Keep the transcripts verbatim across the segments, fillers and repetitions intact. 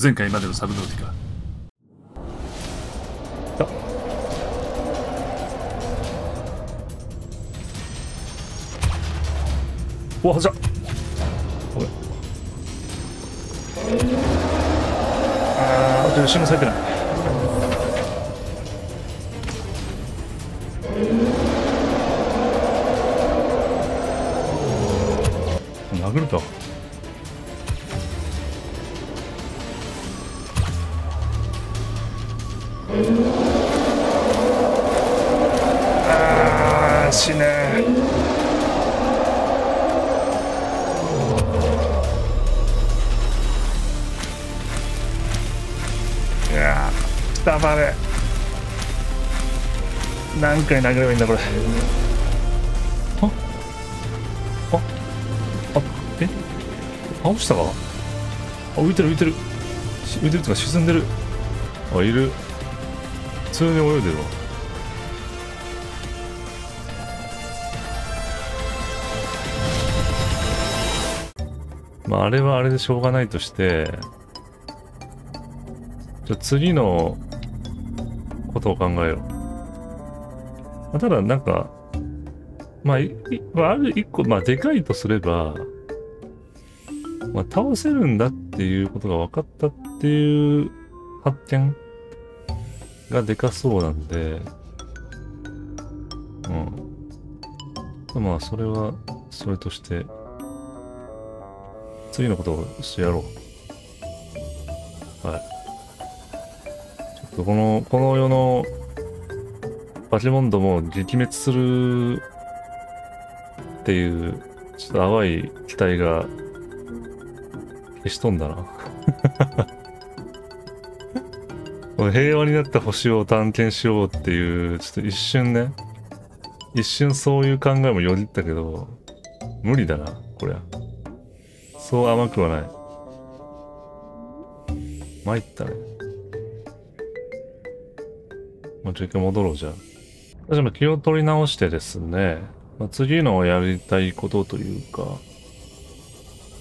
前回までのサブノーティカ。お、はじゃ。おい。ああ、あと吉野咲いてない。殴るか。ああ、死ね。黙れ。何回殴ればいいんだこれ。あっあっあっ、え、倒したか。あ、浮いてる浮いてる浮いてるとか沈んでる。あ、いる。普通に泳いでるわ。まああれはあれでしょうがないとして、じゃあ次のことを考えよう。まあ、ただなんか、まあ、いある一個、まあ、でかいとすれば、まあ、倒せるんだっていうことが分かったっていう発見がでかそうなんで、うん。まあ、それは、それとして、次のことをしてやろう。はい。この、この世のバケモンどもを撃滅するっていう、ちょっと淡い期待が消し飛んだな。この平和になった星を探検しようっていう、ちょっと一瞬ね、一瞬そういう考えもよぎったけど、無理だな、こりゃ。そう甘くはない。参ったね。もう一回戻ろう。じゃあ私も気を取り直してですね、まあ、次のやりたいことというか、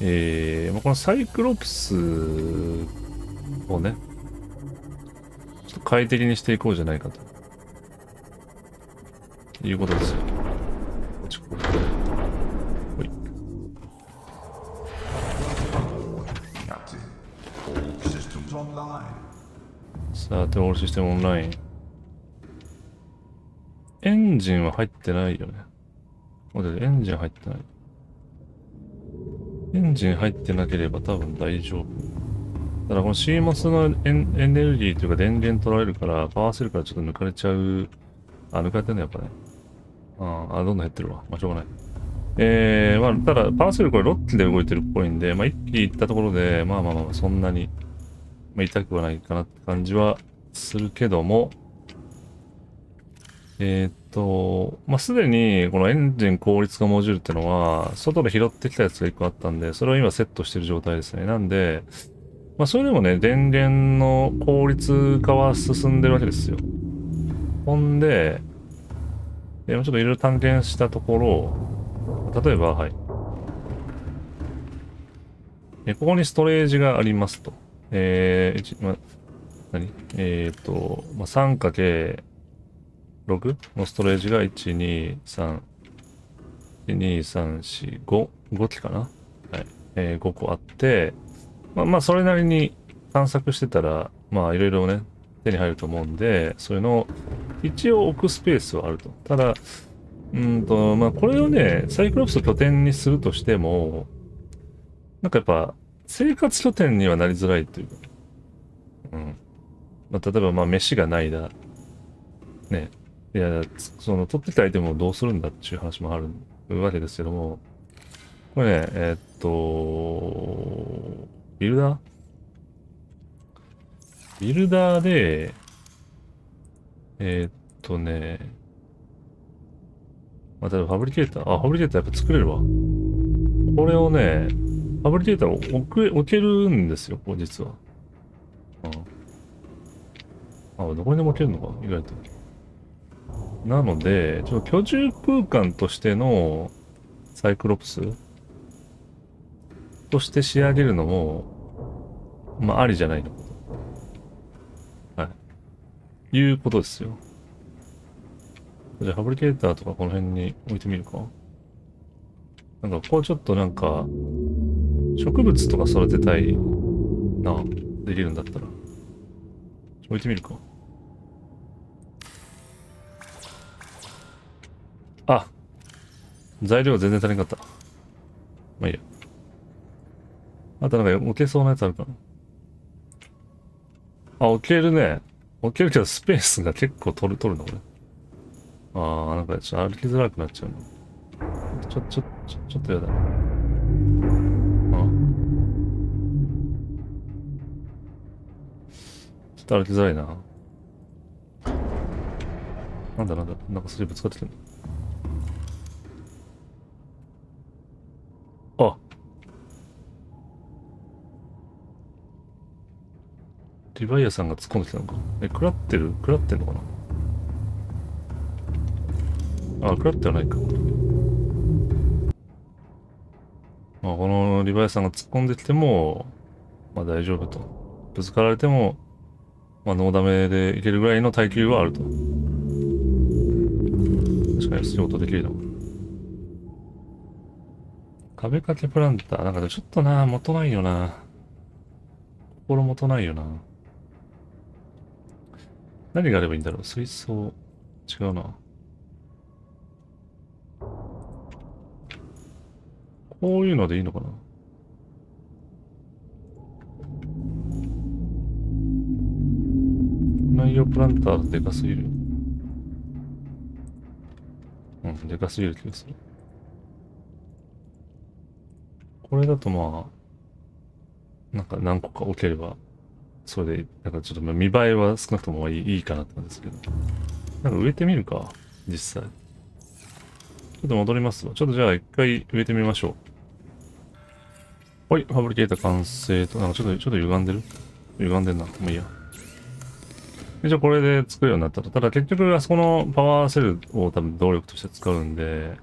えー、このサイクロプスをねちょっと快適にしていこうじゃないかということですよ。ほい。さあ、トールシステムオンライン。エンジンは入ってないよね。待って、エンジン入ってない。エンジン入ってなければ多分大丈夫。ただこの シーモス のエン、エネルギーというか電源取られるから、パワーセルからちょっと抜かれちゃう。あ、抜かれてんのやっぱね。ああ、どんどん減ってるわ。まあ、しょうがない。えー、まあ、ただパワーセルこれろっきで動いてるっぽいんで、まあいっき行ったところで、まあまあまあ、そんなに、まあ、痛くはないかなって感じはするけども、えっと、まあ、すでに、このエンジン効率化モジュールってのは、外で拾ってきたやつがいっこあったんで、それを今セットしてる状態ですね。なんで、まあ、それでもね、電源の効率化は進んでるわけですよ。ほんで、えー、ちょっといろいろ探検したところ、例えば、はい。えー、ここにストレージがありますと。えー、ま、何えー、っと、まあ、さんかけるろくのストレージがいち、に、さん、いち、に、さん、よん、ご、ごきかな。はい。えー、ごこあって、まあまあそれなりに探索してたら、まあいろいろね、手に入ると思うんで、そういうのを一応置くスペースはあると。ただ、うんと、まあこれをね、サイクロプスを拠点にするとしても、なんかやっぱ生活拠点にはなりづらいというか、うん。まあ例えばまあ飯がないだ、ね、いや、その、取ってきたアイテムをどうするんだっていう話もあるわけですけども、これね、えー、っと、ビルダービルダーで、えー、っとね、まあ、例えばファブリケーター、あ、ファブリケーターやっぱ作れるわ。これをね、ファブリケーターを置け、置けるんですよ、こう実は。うん。あ、どこにでも置けるのか、意外と。なので、ちょっと居住空間としてのサイクロプスとして仕上げるのも、まあ、ありじゃないの。はい。いうことですよ。じゃあ、ファブリケーターとかこの辺に置いてみるか。なんか、ここちょっとなんか、植物とか育てたいな。できるんだったら。置いてみるか。あ、材料全然足りなかった。まあいいや。あとなんか置けそうなやつあるかな。あ、置けるね。置けるけどスペースが結構取る、取るな、これ。あー、なんかちょっと歩きづらくなっちゃうな。ちょ、ちょ、ちょ、ちょっとやだ。ちょっと歩きづらいな。なんだなんだ、なんかそれぶつかってきてる。あ。リヴァイアさんが突っ込んできたのか。え、食らってる？食らってんのかな？あ、食らってはないか。あ、このリヴァイアさんが突っ込んできても、まあ大丈夫と。ぶつかられても、まあ、ノーダメでいけるぐらいの耐久はあると。確かに仕事できるな。壁掛けプランター。なんかちょっとな、もとないよな。心もとないよな。何があればいいんだろう。水槽。違うな。こういうのでいいのかな。内容プランターでかすぎる。うん、でかすぎる気がする。これだとまあ、なんか何個か置ければ、それで、なんかちょっと見栄えは少なくともいい、いいかなって感じですけど。なんか植えてみるか、実際。ちょっと戻りますわ。ちょっとじゃあ一回植えてみましょう。はい、ファブリケーター完成と、なんかちょっと、ちょっと歪んでる？歪んでんな。もういいや。じゃあこれで作るようになったと。ただ結局あそこのパワーセルを多分動力として使うんで、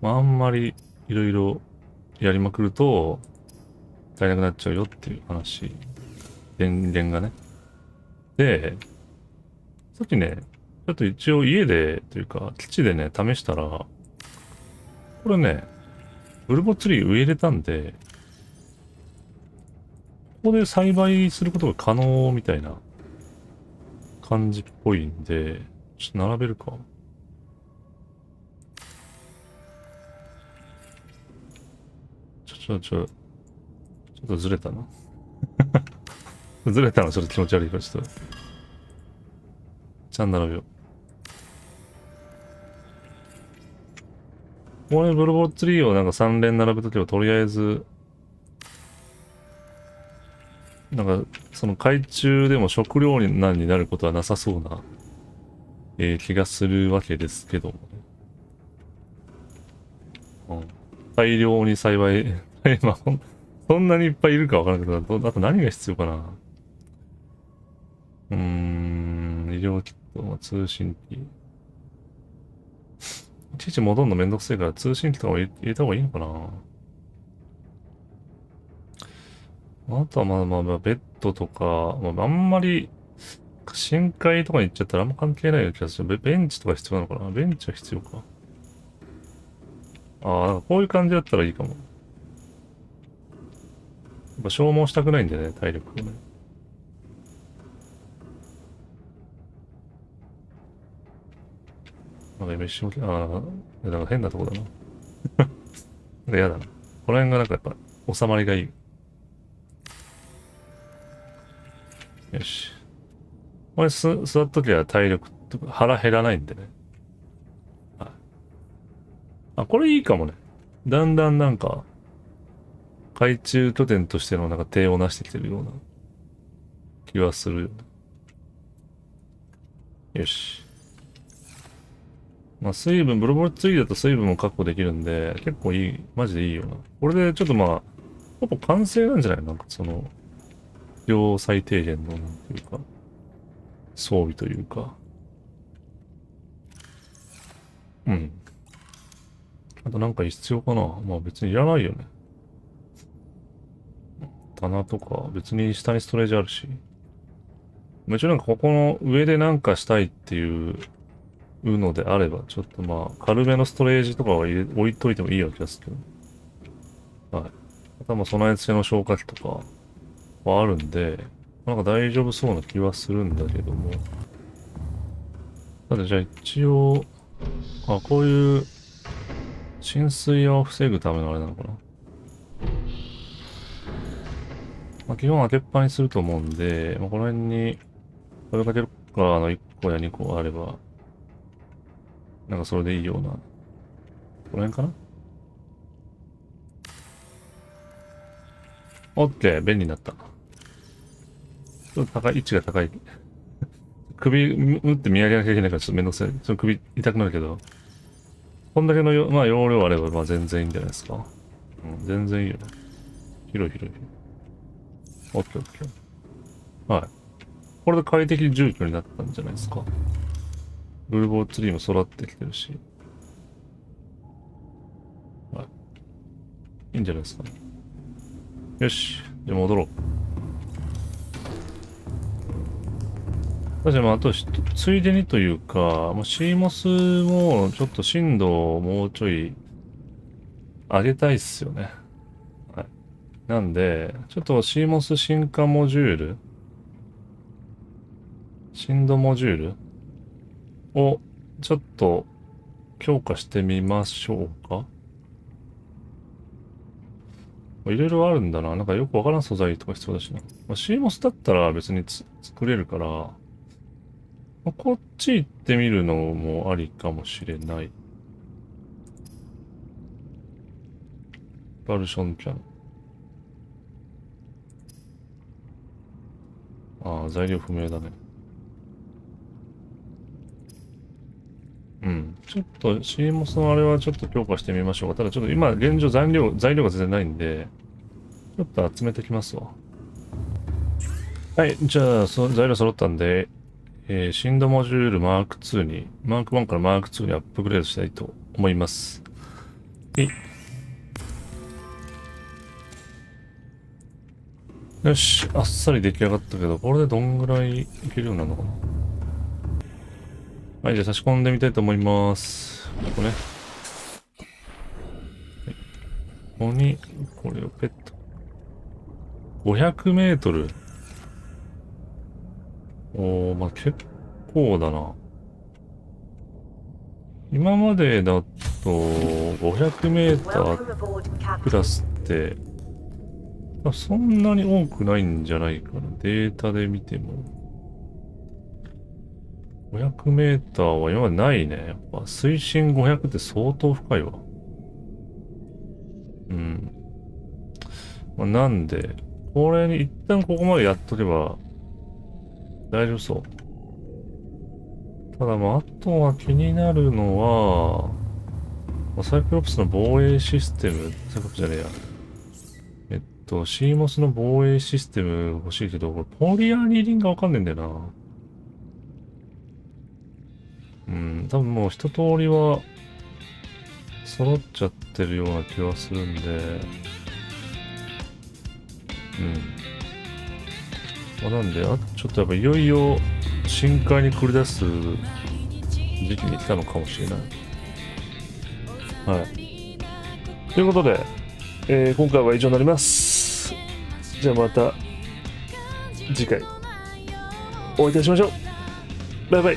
まああんまりいろいろやりまくると足りなくなっちゃうよっていう話。電源がね。で、さっきね、ちょっと一応家でというか基地でね、試したら、これね、ブルボツリー植えれたんで、ここで栽培することが可能みたいな感じっぽいんで、ちょっと並べるか。ちょ、ちょ、ちょ、ちょっとずれたな。ずれたの、ちょっと気持ち悪いから、ちょっと。ちゃん並べよう。これ、ブルボッツリーをなんかさん連並べとけば、とりあえず、なんか、その海中でも食料難になることはなさそうな、えー、気がするわけですけども、ね、うん。大量に栽培、まあ、そんなにいっぱいいるかわからないけど、あと何が必要かな。うーん、医療キット、通信機。いちいち戻るのめんどくせえから通信機とかも入れた方がいいのかな。あとはまあまあまあ、ベッドとか、まあ、あんまり、深海とかに行っちゃったらあんま関係ないような気がする。ベンチとか必要なのかな？ベンチは必要か。ああ、こういう感じだったらいいかも。やっぱ消耗したくないんだよね、体力をね。なんか今一瞬、ああ、なんか変なとこだな。なんか嫌だな。この辺がなんかやっぱ収まりがいい。よし。これす、座っときゃ体力とか腹減らないんでね。はい。あ、これいいかもね。だんだんなんか、海中拠点としてのなんか手をなしてきてるような気はするよね。よし。まあ水分、ブロブロツリーだと水分も確保できるんで、結構いい、マジでいいよな。これでちょっとまあ、ほぼ完成なんじゃないの？なんかその、量最低限の、なんていうか、装備というか。うん。あとなんか必要かな？まあ別にいらないよね。棚とか、別に下にストレージあるし。もちろんなんかここの上でなんかしたいっていうのであれば、ちょっとまあ、軽めのストレージとかは置いといてもいいような気がするけど。はい。あとはまあ、備え付けの消火器とかはあるんで、なんか大丈夫そうな気はするんだけども。ただじゃあ一応、あ、こういう浸水を防ぐためのあれなのかな。まあ、基本開けっぱにすると思うんで、まあ、この辺に声かけるから、あのいっこやにこあれば、なんかそれでいいような。この辺かな？ OK、便利になった。ちょっと高い、位置が高い。首、打って見上げなきゃいけないからちょっとめんどくさい。その首痛くなるけど。こんだけのよ、まあ、容量あれば、まあ全然いいんじゃないですか。うん、全然いいよ。広い広い広い。オッケーオッケー。はい。これで快適住居になったんじゃないですか。ブルボーツリーも育ってきてるし。はい。いいんじゃないですかね。よし。じゃあ戻ろう。確かに、あと、ついでにというか、シーモス もちょっと震度をもうちょい上げたいっすよね。はい。なんで、ちょっと シーモス 進化モジュール、振動モジュールをちょっと強化してみましょうか。いろいろあるんだな。なんかよくわからん素材とか必要だしな。シーモス だったら別に作れるから、こっち行ってみるのもありかもしれない。バルションピャノ。ああ、材料不明だね。うん。ちょっと、シーモス のあれはちょっと強化してみましょうか。ただちょっと今、現状材料、材料が全然ないんで、ちょっと集めてきますわ。はい。じゃあ、そ材料揃ったんで、えー、振動モジュールマークツーに、マークワンからマークツーにアップグレードしたいと思います。はい。よし、あっさり出来上がったけど、これでどんぐらいいけるようになるのかな。はい、じゃあ差し込んでみたいと思います。ここね。はい、ここに、これをペット。ごひゃくメートル。おー、まあ、結構だな。今までだと、ごひゃくメータープラスって、そんなに多くないんじゃないかな。データで見ても。ごひゃくメーターは今までないね。やっぱ、水深ごひゃくって相当深いわ。うん。まあ、なんで、これに一旦ここまでやっとけば、大丈夫そう。ただまあ、あとは気になるのは、まあ、サイクロプスの防衛システム、サイクロプスじゃねえや。えっと、シーモス の防衛システム欲しいけど、これポリアニリンがわかんねえんだよな。うん、多分もう一通りは揃っちゃってるような気はするんで、うん。まあ、なんで、あちょっとやっぱいよいよ深海に繰り出す時期に来たのかもしれない。はい。ということで、えー、今回は以上になります。じゃあまた次回お会いいたしましょう。バイバイ。